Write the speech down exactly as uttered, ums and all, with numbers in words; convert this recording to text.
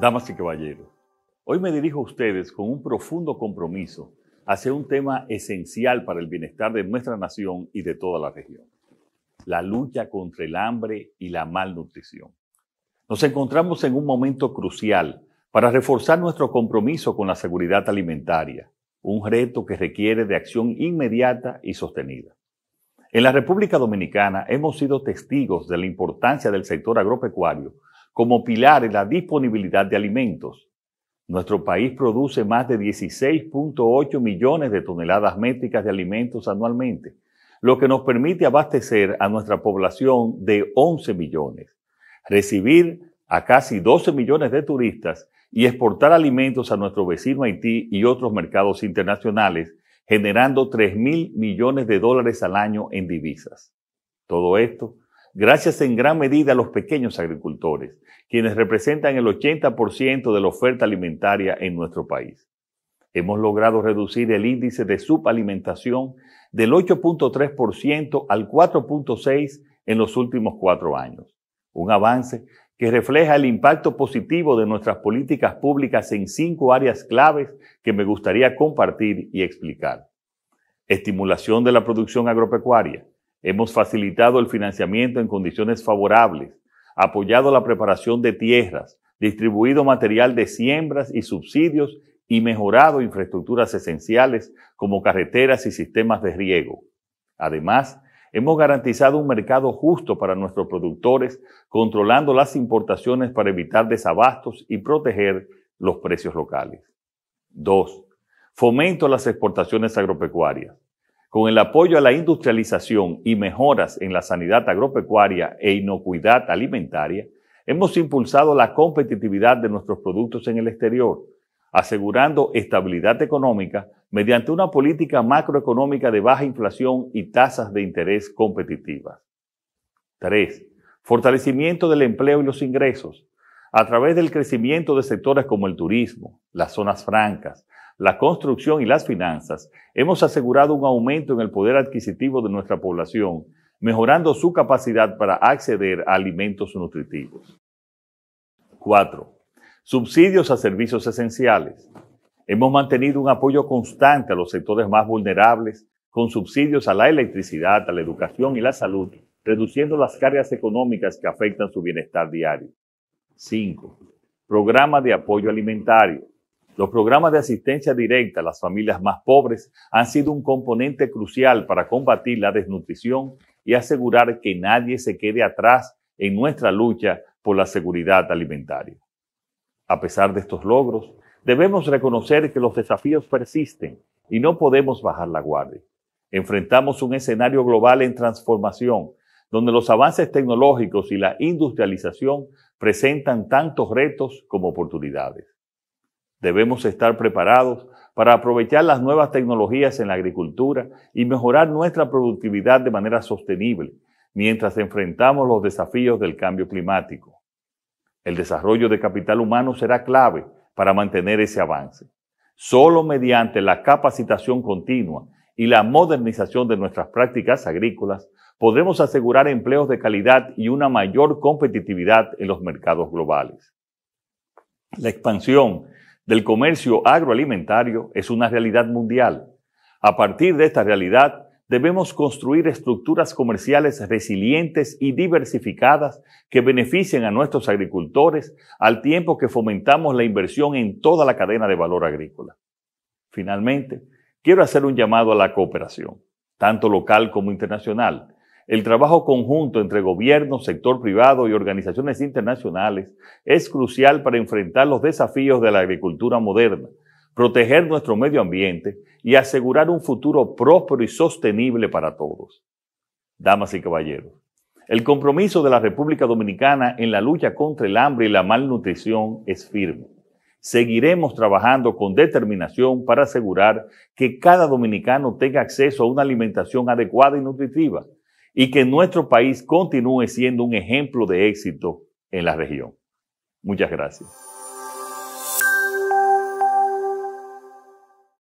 Damas y caballeros, hoy me dirijo a ustedes con un profundo compromiso hacia un tema esencial para el bienestar de nuestra nación y de toda la región: la lucha contra el hambre y la malnutrición. Nos encontramos en un momento crucial para reforzar nuestro compromiso con la seguridad alimentaria, un reto que requiere de acción inmediata y sostenida. En la República Dominicana hemos sido testigos de la importancia del sector agropecuario como pilar en la disponibilidad de alimentos. Nuestro país produce más de dieciséis punto ocho millones de toneladas métricas de alimentos anualmente, lo que nos permite abastecer a nuestra población de once millones, recibir a casi doce millones de turistas y exportar alimentos a nuestro vecino Haití y otros mercados internacionales, generando tres mil millones de dólares al año en divisas. Todo esto gracias en gran medida a los pequeños agricultores, quienes representan el ochenta por ciento de la oferta alimentaria en nuestro país. Hemos logrado reducir el índice de subalimentación del ocho punto tres por ciento al cuatro punto seis por ciento en los últimos cuatro años, un avance que refleja el impacto positivo de nuestras políticas públicas en cinco áreas claves que me gustaría compartir y explicar. Estimulación de la producción agropecuaria. Hemos facilitado el financiamiento en condiciones favorables, apoyado la preparación de tierras, distribuido material de siembras y subsidios y mejorado infraestructuras esenciales como carreteras y sistemas de riego. Además, hemos garantizado un mercado justo para nuestros productores, controlando las importaciones para evitar desabastos y proteger los precios locales. dos. Fomento a las exportaciones agropecuarias. Con el apoyo a la industrialización y mejoras en la sanidad agropecuaria e inocuidad alimentaria, hemos impulsado la competitividad de nuestros productos en el exterior, asegurando estabilidad económica mediante una política macroeconómica de baja inflación y tasas de interés competitivas. tres. Fortalecimiento del empleo y los ingresos. A través del crecimiento de sectores como el turismo, las zonas francas, la construcción y las finanzas, hemos asegurado un aumento en el poder adquisitivo de nuestra población, mejorando su capacidad para acceder a alimentos nutritivos. cuatro. Subsidios a servicios esenciales. Hemos mantenido un apoyo constante a los sectores más vulnerables, con subsidios a la electricidad, a la educación y la salud, reduciendo las cargas económicas que afectan su bienestar diario. cinco. Programa de apoyo alimentario. Los programas de asistencia directa a las familias más pobres han sido un componente crucial para combatir la desnutrición y asegurar que nadie se quede atrás en nuestra lucha por la seguridad alimentaria. A pesar de estos logros, debemos reconocer que los desafíos persisten y no podemos bajar la guardia. Enfrentamos un escenario global en transformación, donde los avances tecnológicos y la industrialización presentan tantos retos como oportunidades. Debemos estar preparados para aprovechar las nuevas tecnologías en la agricultura y mejorar nuestra productividad de manera sostenible, mientras enfrentamos los desafíos del cambio climático. El desarrollo de capital humano será clave para mantener ese avance. Solo mediante la capacitación continua y la modernización de nuestras prácticas agrícolas podremos asegurar empleos de calidad y una mayor competitividad en los mercados globales. La expansión del comercio agroalimentario es una realidad mundial. A partir de esta realidad, debemos construir estructuras comerciales resilientes y diversificadas que beneficien a nuestros agricultores al tiempo que fomentamos la inversión en toda la cadena de valor agrícola. Finalmente, quiero hacer un llamado a la cooperación, tanto local como internacional. El trabajo conjunto entre gobiernos, sector privado y organizaciones internacionales es crucial para enfrentar los desafíos de la agricultura moderna, proteger nuestro medio ambiente y asegurar un futuro próspero y sostenible para todos. Damas y caballeros, el compromiso de la República Dominicana en la lucha contra el hambre y la malnutrición es firme. Seguiremos trabajando con determinación para asegurar que cada dominicano tenga acceso a una alimentación adecuada y nutritiva, y que nuestro país continúe siendo un ejemplo de éxito en la región. Muchas gracias.